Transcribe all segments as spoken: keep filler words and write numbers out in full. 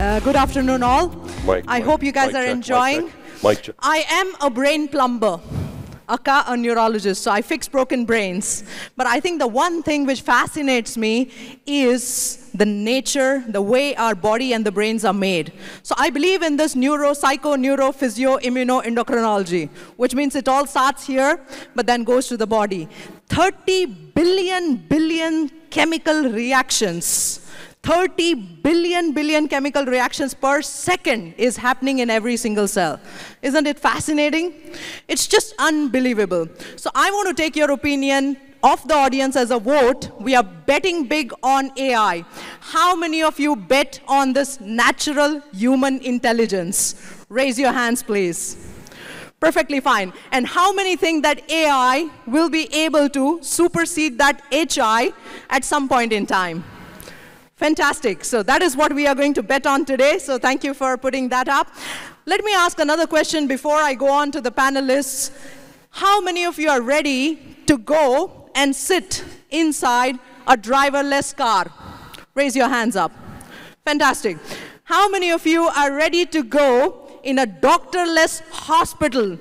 Uh, good afternoon, all. Mike, I Mike, hope you guys Mike are check, enjoying. Mike check, Mike check. I am a brain plumber, aka a neurologist, so I fix broken brains. But I think the one thing which fascinates me is the nature, the way our body and the brains are made. So I believe in this neuro, psycho, neuro, physio, immuno, endocrinology, which means it all starts here, but then goes to the body. thirty billion billion chemical reactions. thirty billion billion chemical reactions per second is happening in every single cell. Isn't it fascinating? It's just unbelievable. So I want to take your opinion of the audience as a vote. We are betting big on A I. How many of you bet on this natural human intelligence? Raise your hands, please. Perfectly fine. And how many think that A I will be able to supersede that H I at some point in time? Fantastic. So that is what we are going to bet on today. So thank you for putting that up. Let me ask another question before I go on to the panelists. How many of you are ready to go and sit inside a driverless car? Raise your hands up. Fantastic. How many of you are ready to go in a doctorless hospital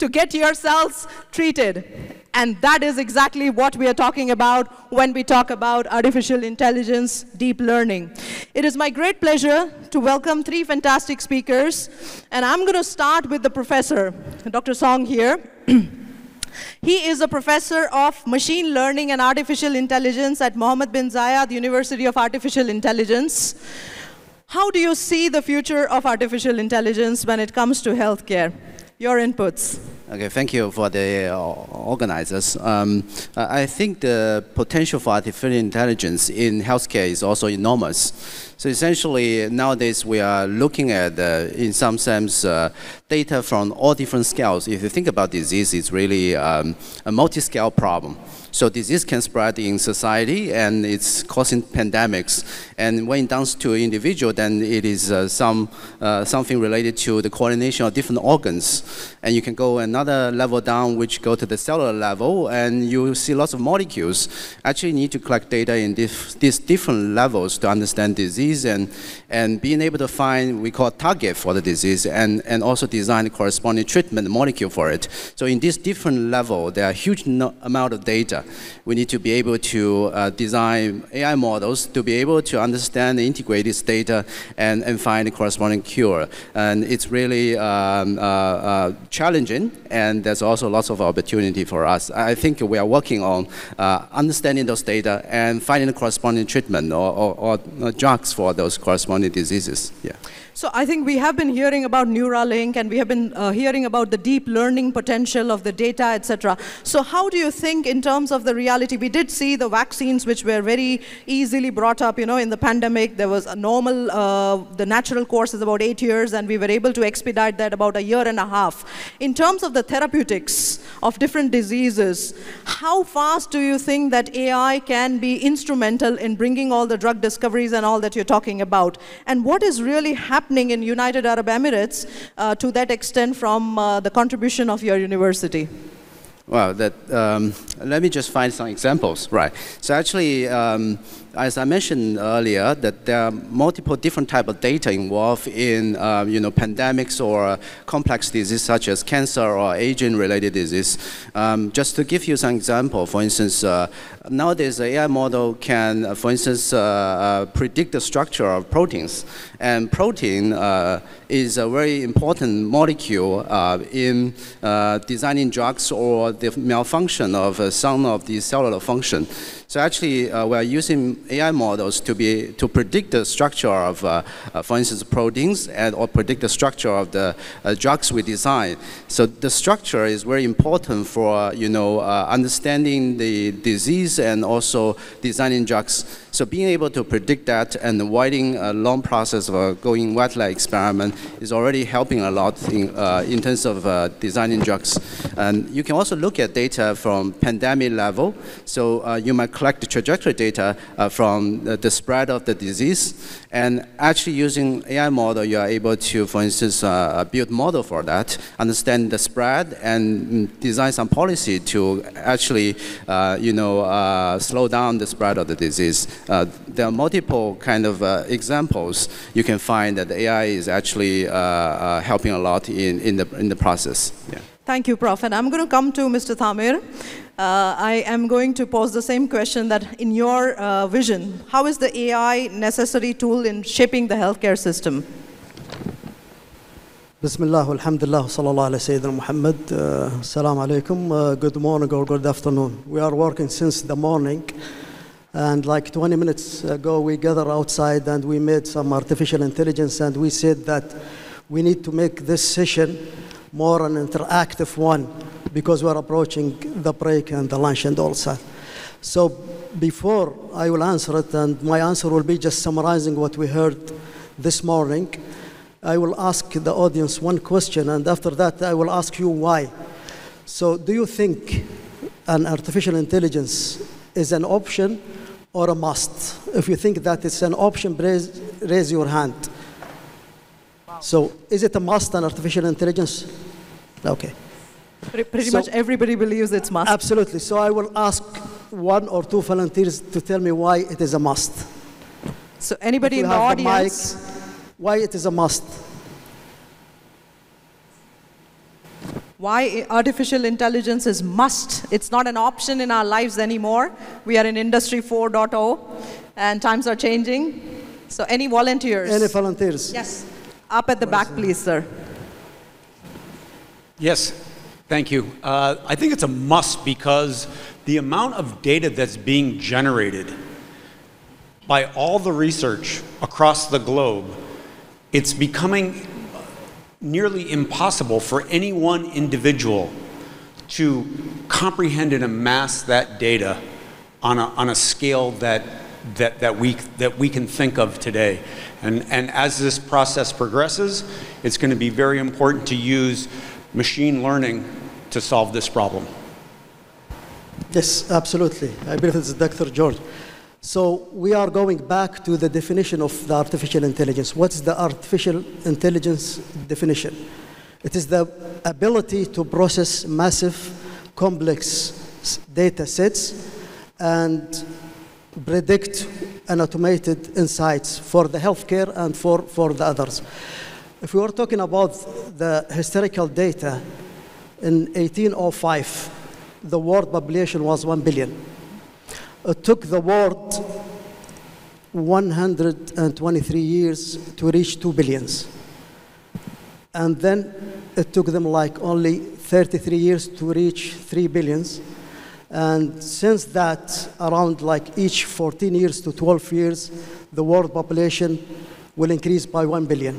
to get yourselves treated? And that is exactly what we are talking about when we talk about artificial intelligence, deep learning. It is my great pleasure to welcome three fantastic speakers. And I'm going to start with the professor, Doctor Song here. He is a professor of machine learning and artificial intelligence at Mohammed bin Zayed University of Artificial Intelligence. How do you see the future of artificial intelligence when it comes to healthcare? Your inputs. Okay, thank you for the uh, organizers. Um, I think the potential for artificial intelligence in healthcare is also enormous. So essentially, nowadays we are looking at, uh, in some sense, uh, data from all different scales. If you think about disease, it's really um, a multi-scale problem. So disease can spread in society, and it's causing pandemics. And when it comes to individual, then it is uh, some, uh, something related to the coordination of different organs. And you can go another level down, which go to the cellular level, and you see lots of molecules. Actually, you need to collect data in dif these different levels to understand disease, and, and being able to find, we call target for the disease, and, and also design the corresponding treatment molecule for it. So in this different level, there are huge no amount of data. We need to be able to uh, design A I models to be able to understand and integrate this data and, and find the corresponding cure. And it's really um, uh, uh, challenging, and there's also lots of opportunity for us. I think we are working on uh, understanding those data and finding the corresponding treatment or, or, or drugs for those corresponding diseases. Yeah. So I think we have been hearing about Neuralink, and we have been uh, hearing about the deep learning potential of the data, et cetera. So how do you think in terms of the reality? We did see the vaccines, which were very easily brought up, you know, in the pandemic. There was a normal, uh, the natural course is about eight years, and we were able to expedite that about a year and a half. In terms of the therapeutics of different diseases, how fast do you think that A I can be instrumental in bringing all the drug discoveries and all that you're talking about? And what is really happening in United Arab Emirates uh, to that extent from uh, the contribution of your university? Well, that, um, let me just find some examples. Right. So actually, um, as I mentioned earlier, that there are multiple different types of data involved in uh, you know, pandemics or complex diseases such as cancer or aging-related disease. Um, just to give you some example, for instance, uh, nowadays the A I model can, for instance, uh, uh, predict the structure of proteins. And protein uh, is a very important molecule uh, in uh, designing drugs or the malfunction of uh, some of the cellular function. So actually, uh, we are using A I models to be to predict the structure of, uh, uh, for instance, proteins, and or predict the structure of the uh, drugs we design. So the structure is very important for uh, you know uh, understanding the disease and also designing drugs. So being able to predict that and avoiding a long process of uh, going wet lab experiment is already helping a lot in, uh, in terms of uh, designing drugs. And you can also look at data from pandemic level. So uh, you might collect the trajectory data uh, from the, the spread of the disease. And actually using A I model, you are able to, for instance, uh, build model for that, understand the spread, and design some policy to actually, uh, you know, uh, slow down the spread of the disease. Uh, there are multiple kind of uh, examples you can find that A I is actually uh, uh, helping a lot in, in, the, in the process. Yeah. Thank you, Prof. And I'm going to come to Mister Thamer. Uh, I am going to pose the same question that in your uh, vision, how is the A I necessary tool in shaping the healthcare system? Bismillah, alhamdulillah, sallallahu alayhi wa sallam, Muhammad. Assalamu alaikum. Uh, good morning or good afternoon. We are working since the morning. And like twenty minutes ago, we gathered outside and we made some artificial intelligence. And we said that we need to make this session more an interactive one, because we're approaching the break and the lunch and all that. So before I will answer it, and my answer will be just summarizing what we heard this morning, I will ask the audience one question, and after that I will ask you why. So do you think an artificial intelligence is an option or a must? If you think that it's an option, raise, raise your hand. So is it a must on artificial intelligence? Okay. Pretty so, much everybody believes it's must. Absolutely. So I will ask one or two volunteers to tell me why it is a must. So anybody in the audience? The mic, why it is a must? Why artificial intelligence is must. It's not an option in our lives anymore. We are in Industry four point oh and times are changing. So any volunteers? Any volunteers? Yes. Up at the back, please, sir. Yes, thank you. Uh, I think it's a must because the amount of data that's being generated by all the research across the globe, it's becoming nearly impossible for any one individual to comprehend and amass that data on a, on a scale that That, that, we, that we can think of today. And, and as this process progresses, it's going to be very important to use machine learning to solve this problem. Yes, absolutely. I believe it's Doctor George. So we are going back to the definition of the artificial intelligence. What's the artificial intelligence definition? It is the ability to process massive, complex data sets and predict and automated insights for the healthcare and for, for the others. If we were talking about the historical data, in eighteen oh five, the world population was one billion. It took the world one hundred twenty-three years to reach two billions. And then it took them like only thirty-three years to reach three billions. And since that, around like each fourteen years to twelve years, the world population will increase by one billion.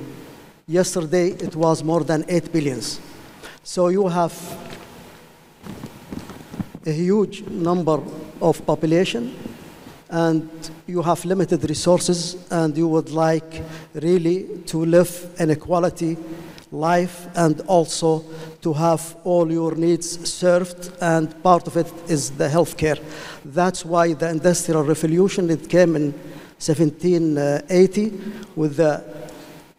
Yesterday, it was more than eight billions. So you have a huge number of population, and you have limited resources, and you would like really to live in a quality life and also to have all your needs served, and part of it is the healthcare. That's why the Industrial Revolution, it came in seventeen eighty with the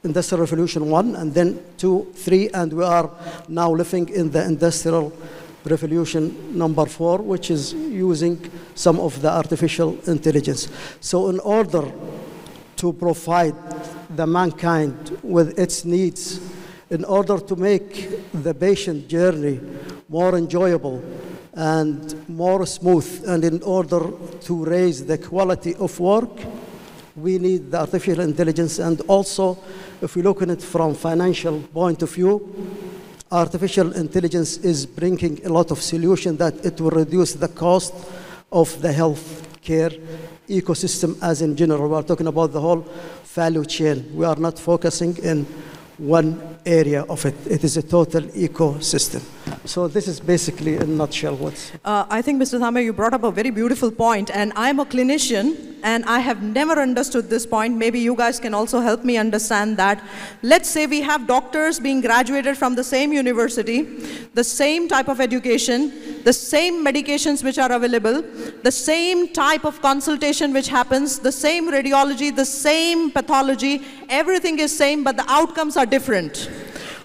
Industrial Revolution one, and then two, three, and we are now living in the Industrial Revolution number four, which is using some of the artificial intelligence. So in order to provide the mankind with its needs, in order to make the patient journey more enjoyable and more smooth, and in order to raise the quality of work, we need the artificial intelligence. And also, if we look at it from financial point of view, artificial intelligence is bringing a lot of solutions that it will reduce the cost of the healthcare ecosystem as in general. We are talking about the whole value chain. We are not focusing in one area of it. It is a total ecosystem. So this is basically in a nutshell what's... Uh, I think, Mister Thamer, you brought up a very beautiful point, and I'm a clinician. and I have never understood this point. Maybe you guys can also help me understand that. Let's say we have doctors being graduated from the same university, the same type of education, the same medications which are available, the same type of consultation which happens, the same radiology, the same pathology, everything is same, but the outcomes are different.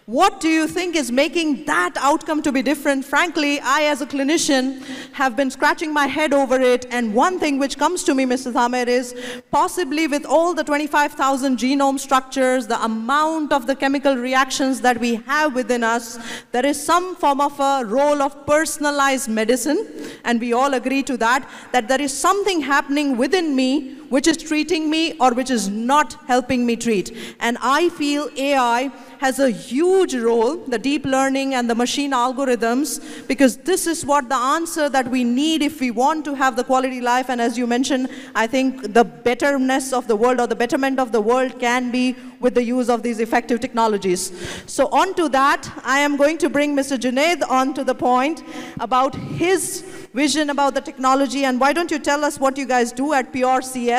What do you think is making that outcome to be different? Frankly, I as a clinician have been scratching my head over it, and one thing which comes to me, Mister Thamer, is possibly with all the twenty-five thousand genome structures, the amount of the chemical reactions that we have within us, there is some form of a role of personalized medicine, and we all agree to that, that there is something happening within me which is treating me or which is not helping me treat. And I feel A I has a huge role, the deep learning and the machine algorithms, because this is what the answer that we need if we want to have the quality life. And as you mentioned, I think the betterness of the world or the betterment of the world can be with the use of these effective technologies. So on to that, I am going to bring Mister Junaid on to the point about his vision about the technology. And why don't you tell us what you guys do at P R C S?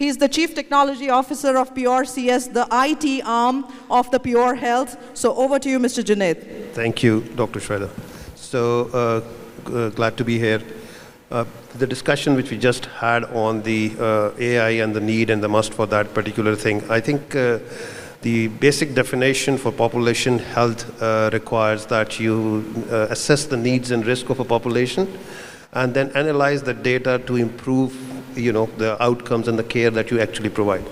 He's the Chief Technology Officer of P R C S, the I T arm of the Pure Health. So over to you, Mister Junaid. Thank you, Doctor Sweta. So uh, uh, glad to be here. Uh, the discussion which we just had on the uh, A I and the need and the must for that particular thing, I think uh, the basic definition for population health uh, requires that you uh, assess the needs and risk of a population and then analyze the data to improve, you know, the outcomes and the care that you actually provide.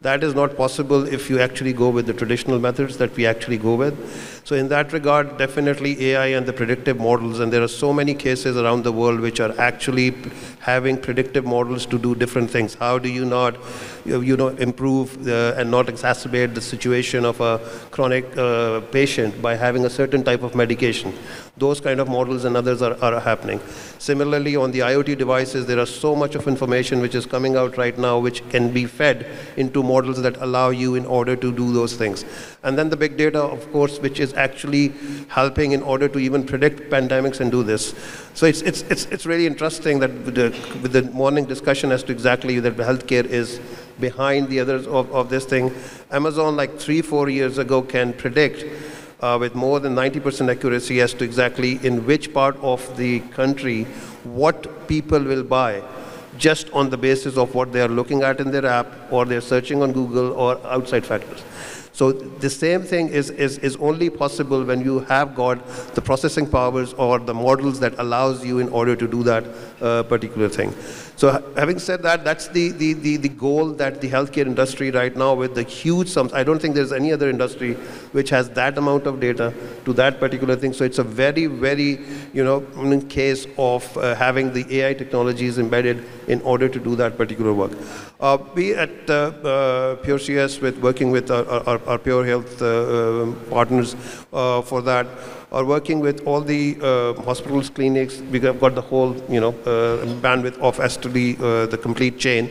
That is not possible if you actually go with the traditional methods that we actually go with. So in that regard, definitely A I and the predictive models, and there are so many cases around the world which are actually having predictive models to do different things. How do you not, you know, improve the, and not exacerbate the situation of a chronic uh, patient by having a certain type of medication? Those kind of models and others are, are happening. Similarly, on the IoT devices, there are so much of information which is coming out right now which can be fed into models that allow you in order to do those things. And then the big data, of course, which is actually helping in order to even predict pandemics and do this. So it's, it's, it's, it's really interesting that with the, with the morning discussion as to exactly that healthcare is behind the others of, of this thing. Amazon, like three, four years ago, can predict Uh, with more than ninety percent accuracy as to exactly in which part of the country what people will buy, just on the basis of what they are looking at in their app or they're searching on Google or outside factors. So the same thing is, is, is only possible when you have got the processing powers or the models that allows you in order to do that uh, particular thing. So ha having said that, that's the, the, the, the goal that the healthcare industry right now with the huge sums, I don't think there's any other industry which has that amount of data to that particular thing. So it's a very, very, you know, case of uh, having the A I technologies embedded in order to do that particular work. Uh, we at uh, uh, P R C S, with working with our, our, our Pure Health uh, partners uh, for that, are working with all the uh, hospitals, clinics. We have got the whole, you know, uh, bandwidth of S two D, uh, the complete chain.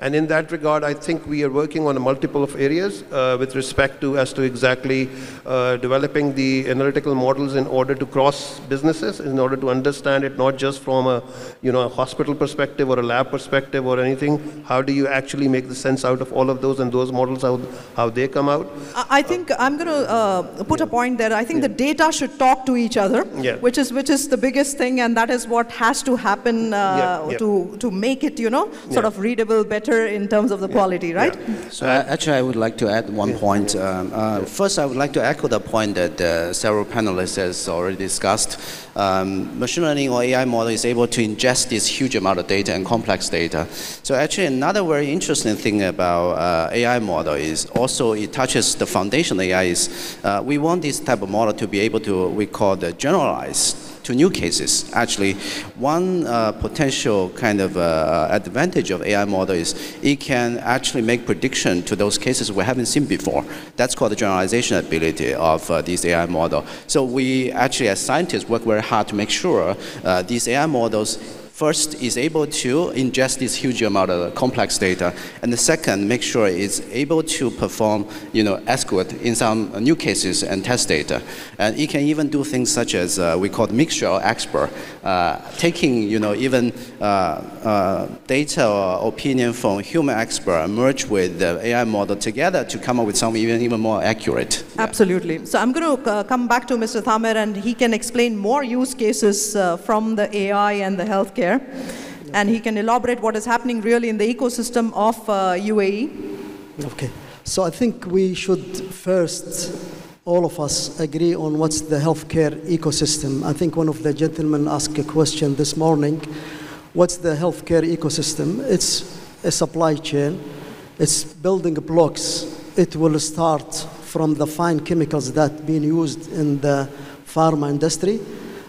And in that regard, I think we are working on a multiple of areas uh, with respect to as to exactly uh, developing the analytical models in order to cross businesses, in order to understand it not just from a, you know, a hospital perspective or a lab perspective or anything. How do you actually make the sense out of all of those and those models, how, how they come out? I think uh, I'm going to uh, put yeah. a point there. I think yeah. the data should talk to each other, yeah. which is which is the biggest thing, and that is what has to happen uh, yeah. Yeah. to to make it, you know, sort yeah. of readable better in terms of the yeah. quality, right? Yeah. So uh, actually, I would like to add one yeah. point. Um, uh, yeah. First, I would like to echo the point that uh, several panelists has already discussed. Um, machine learning or A I model is able to ingest this huge amount of data and complex data. So actually, another very interesting thing about uh, A I model is also it touches the foundation A I is uh, we want this type of model to be able to, we call the generalized to new cases. Actually, one uh, potential kind of uh, advantage of A I model is it can actually make prediction to those cases we haven't seen before. That's called the generalization ability of uh, this A I model. So we actually, as scientists, work very hard to make sure uh, these A I models First, is able to ingest this huge amount of complex data, and the second, make sure it's able to perform, you know, escort in some new cases and test data. And it can even do things such as uh, we call mixture or expert, uh, taking, you know, even uh, uh, data or opinion from human expert and merge with the A I model together to come up with something even even more accurate. Absolutely. Yeah. So I'm going to uh, come back to Mister Thamer, and he can explain more use cases uh, from the A I and the healthcare. And he can elaborate what is happening really in the ecosystem of uh, U A E. Okay, so I think we should first, all of us, agree on what's the healthcare ecosystem. I think one of the gentlemen asked a question this morning, what's the healthcare ecosystem? It's a supply chain, it's building blocks. It will start from the fine chemicals that are being used in the pharma industry,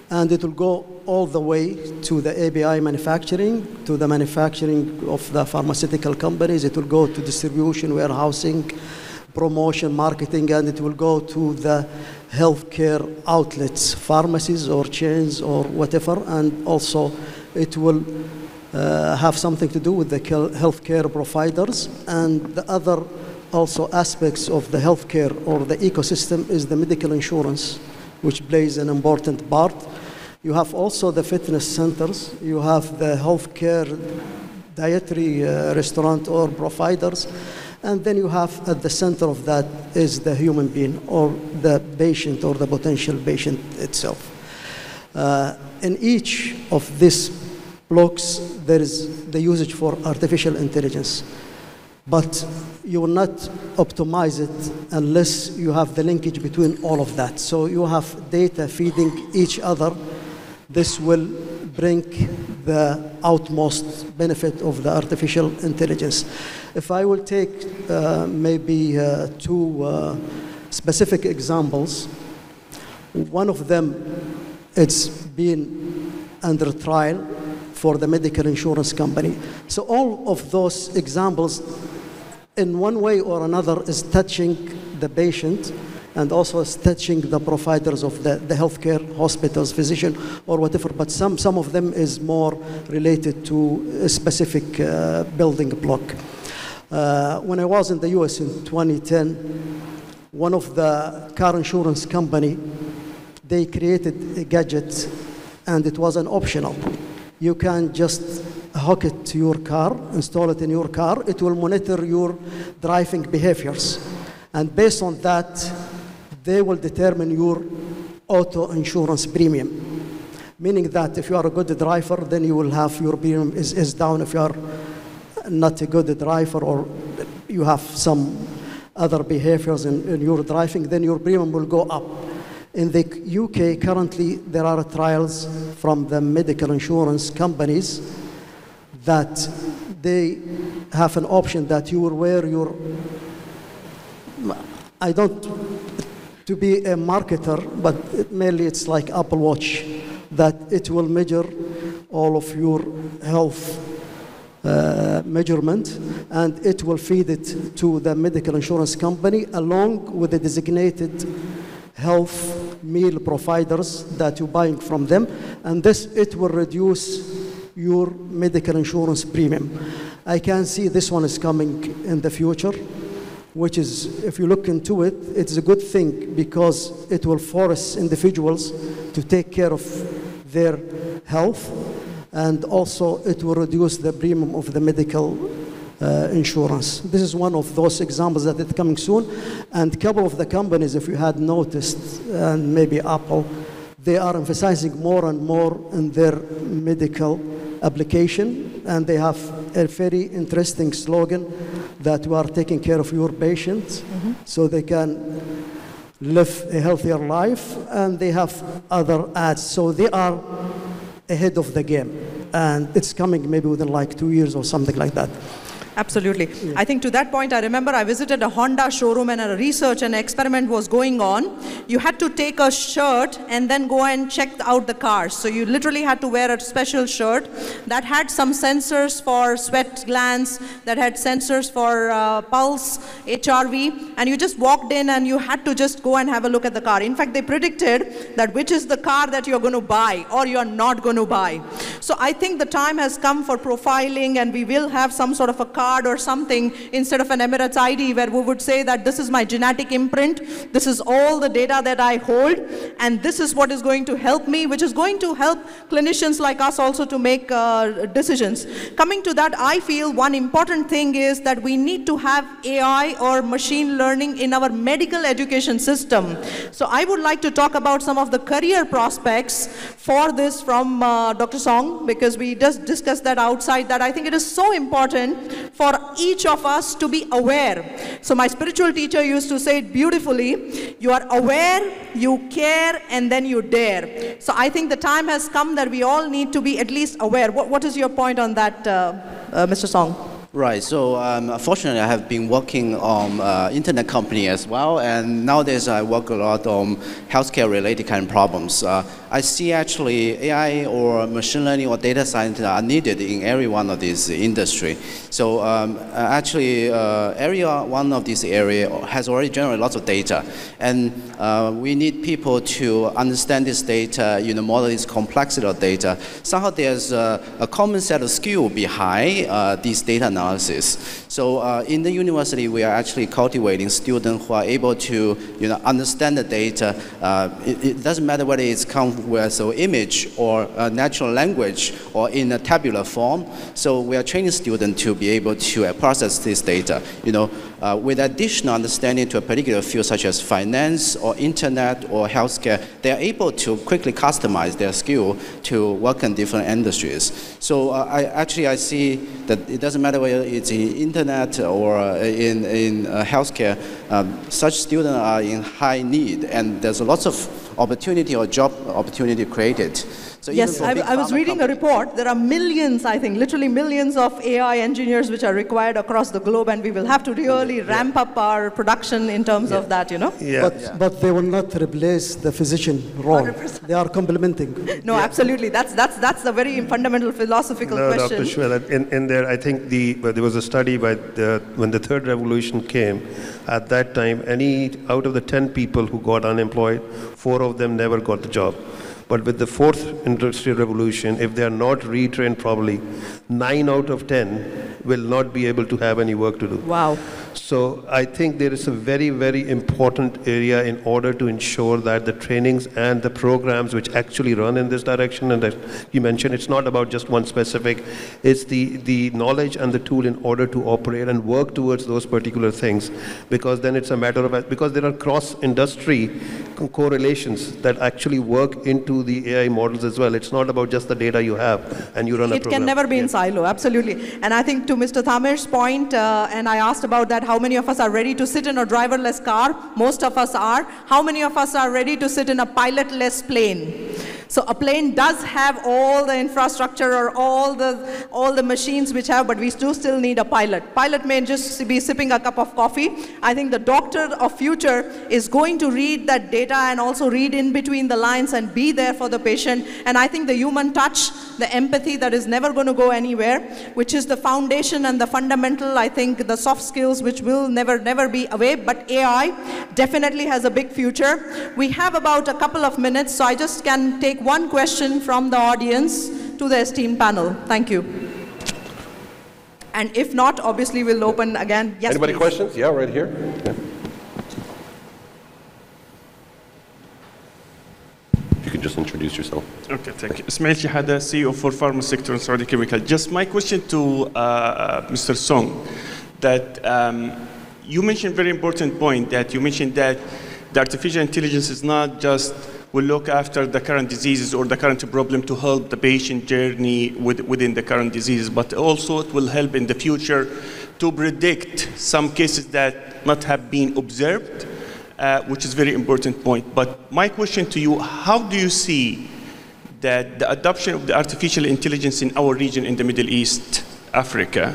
and it will go all the way to the A B I manufacturing, to the manufacturing of the pharmaceutical companies. It will go to distribution, warehousing, promotion, marketing, and it will go to the healthcare outlets, pharmacies or chains or whatever, and also it will uh, have something to do with the healthcare providers. And the other also aspects of the healthcare or the ecosystem is the medical insurance, which plays an important part. You have also the fitness centers, you have the healthcare dietary uh, restaurant or providers, and then you have at the center of that is the human being or the patient or the potential patient itself. Uh, in each of these blocks, there is the usage for artificial intelligence, but you will not optimize it unless you have the linkage between all of that. So you have data feeding each other. This will bring the outmost benefit of the artificial intelligence. If I will take uh, maybe uh, two uh, specific examples, one of them, it's been under trial for the medical insurance company. So all of those examples, in one way or another, is touching the patient, and also is touching the providers of the, the healthcare, hospitals, physician, or whatever. But some, some of them is more related to a specific uh, building block. Uh, when I was in the U S in twenty ten, one of the car insurance company, they created a gadget, and it was an optional. You can just hook it to your car, install it in your car. It will monitor your driving behaviors. And based on that, they will determine your auto insurance premium. Meaning that if you are a good driver, then you will have your premium is, is down. If you are not a good driver or you have some other behaviors in, in your driving, then your premium will go up. In the U K, currently, there are trials from the medical insurance companies that they have an option that you will wear your, I don't, to be a marketer, but it mainly it's like Apple Watch, that it will measure all of your health uh, measurement, and it will feed it to the medical insurance company along with the designated health meal providers that you're buying from them, and this, it will reduce your medical insurance premium. I can see this one is coming in the future, which is, if you look into it, it's a good thing because it will force individuals to take care of their health, and also it will reduce the premium of the medical uh, insurance. This is one of those examples that is coming soon. And a couple of the companies, if you had noticed, and maybe Apple, they are emphasizing more and more in their medical application, and they have a very interesting slogan that we are taking care of your patients, mm-hmm. so they can live a healthier life, and they have other ads. So they are ahead of the game, and it's coming maybe within like two years or something like that. Absolutely. Yeah. I think to that point, I remember I visited a Honda showroom and a research and experiment was going on. You had to take a shirt and then go and check out the cars. So you literally had to wear a special shirt that had some sensors for sweat glands, that had sensors for uh, pulse, H R V, and you just walked in and you had to just go and have a look at the car. In fact, they predicted that which is the car that you're going to buy or you're not going to buy. So I think the time has come for profiling, and we will have some sort of a card or something instead of an Emirates I D where we would say that this is my genetic imprint, this is all the data that I hold, and this is what is going to help me, which is going to help clinicians like us also to make uh, decisions. Coming to that, I feel one important thing is that we need to have A I or machine learning in our medical education system. So I would like to talk about some of the career prospects for this from uh, Doctor Song, because we just discussed that outside, that I think it is so important for each of us to be aware. So my spiritual teacher used to say it beautifully, you are aware, you care, and then you dare. So I think the time has come that we all need to be at least aware. What, what is your point on that, uh, uh, Mister Song? Right, so um, unfortunately I have been working on uh, internet company as well, and nowadays I work a lot on healthcare related kind of problems. Uh, I see actually A I or machine learning or data science are needed in every one of these industry. So um, actually uh, every one of these area has already generated lots of data, and uh, we need people to understand this data, you know, model this complexity of data. Somehow there's a, a common set of skill behind uh, these data now. Analysis. So uh, in the university, we are actually cultivating students who are able to, you know, understand the data. Uh, it, it doesn't matter whether it's come with an image or a natural language or in a tabular form. So we are training students to be able to uh, process this data, you know, uh, with additional understanding to a particular field such as finance or internet or healthcare. They are able to quickly customize their skill to work in different industries. So uh, I actually I see that it doesn't matter whether it's in internet or in, in uh, healthcare, um, such students are in high need, and there's lots of opportunity or job opportunity created. So yes, I, I was reading company. a report. There are millions, I think, literally millions of A I engineers which are required across the globe, and we will have to really yeah. ramp up our production in terms yeah. of that, you know? Yeah. But, yeah. but they will not replace the physician role. one hundred percent. They are complementing. No, yeah. absolutely. That's, that's, that's the very yeah. fundamental philosophical no, question. Doctor Shweta, in, in there, I think the, there was a study by the, when the third revolution came, at that time, any out of the ten people who got unemployed, four of them never got the job. But with the fourth industrial revolution, if they are not retrained properly, nine out of ten will not be able to have any work to do. Wow. So I think there is a very, very important area in order to ensure that the trainings and the programs which actually run in this direction, and that you mentioned, it's not about just one specific, it's the, the knowledge and the tool in order to operate and work towards those particular things, because then it's a matter of, because there are cross-industry correlations that actually work into the A I models as well. It's not about just the data you have and you run a program. It can never be in silo, absolutely. And I think to Mister Thamer's point, uh, and I asked about that, how many of us are ready to sit in a driverless car? Most of us are. How many of us are ready to sit in a pilotless plane? So a plane does have all the infrastructure or all the, all the machines which have, but we do still need a pilot. Pilot may just be sipping a cup of coffee. I think the doctor of future is going to read that data and also read in between the lines and be there for the patient. And I think the human touch, the empathy that is never going to go anywhere, which is the foundation and the fundamental, I think the soft skills which will never, never be away, but A I definitely has a big future. We have about a couple of minutes, so I just can take one question from the audience to the esteemed panel. Thank you. And if not, obviously we'll open again. Yes, anybody please. Questions? Yeah, right here. Yeah. If you could just introduce yourself. Okay, thank you. Ismail Shihada, C E O for Pharma Sector in Saudi Chemical. Just my question to uh, Mister Song, that um, you mentioned very important point, that you mentioned that the artificial intelligence is not just will look after the current diseases or the current problem to help the patient journey with, within the current diseases, but also it will help in the future to predict some cases that not have been observed, uh, which is very important point. But my question to you, how do you see that the adoption of the artificial intelligence in our region in the Middle East, Africa,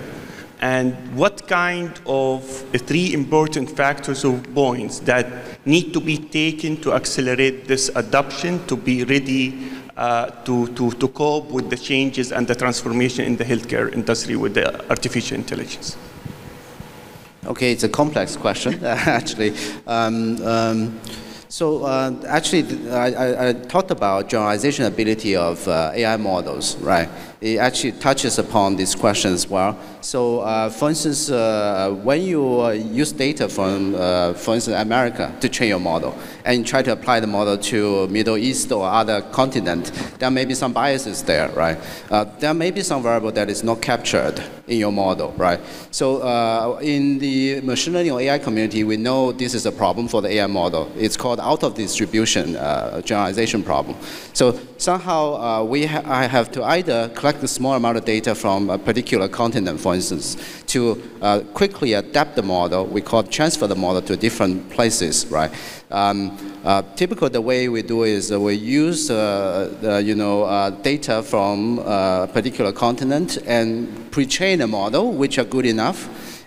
and what kind of three important factors or points that need to be taken to accelerate this adoption to be ready uh, to, to, to cope with the changes and the transformation in the healthcare industry with the artificial intelligence? Okay, it's a complex question, actually. Um, um, So uh, actually, I, I talked about generalization ability of uh, A I models, right? It actually touches upon this question as well. So uh, for instance, uh, when you uh, use data from, uh, for instance, America to train your model, and try to apply the model to Middle East or other continent, there may be some biases there, right? Uh, there may be some variable that is not captured in your model, right? So uh, in the machine learning or A I community, we know this is a problem for the A I model. It's called out of distribution uh, generalization problem. So somehow uh, we ha I have to either collect a small amount of data from a particular continent, for instance, to uh, quickly adapt the model. We call transfer the model to different places, right? Um, uh, typical the way we do is uh, we use uh, the, you know uh, data from a particular continent and pre-train a model which are good enough,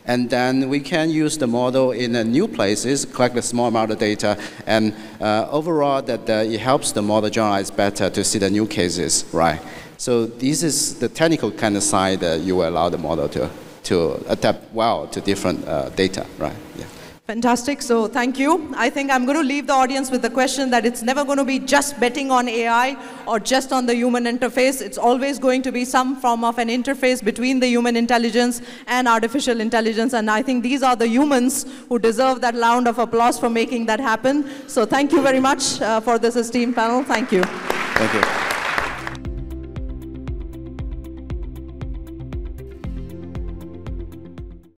and then we can use the model in a new places, collect a small amount of data, and uh, overall that uh, it helps the model generalize better to see the new cases, right? So this is the technical kind of side that you will allow the model to to adapt well to different uh, data, right? Yeah. Fantastic, so thank you. I think I'm going to leave the audience with the question that it's never going to be just betting on A I or just on the human interface. It's always going to be some form of an interface between the human intelligence and artificial intelligence, and I think these are the humans who deserve that round of applause for making that happen. So thank you very much uh, for this esteemed panel. Thank you. Thank you.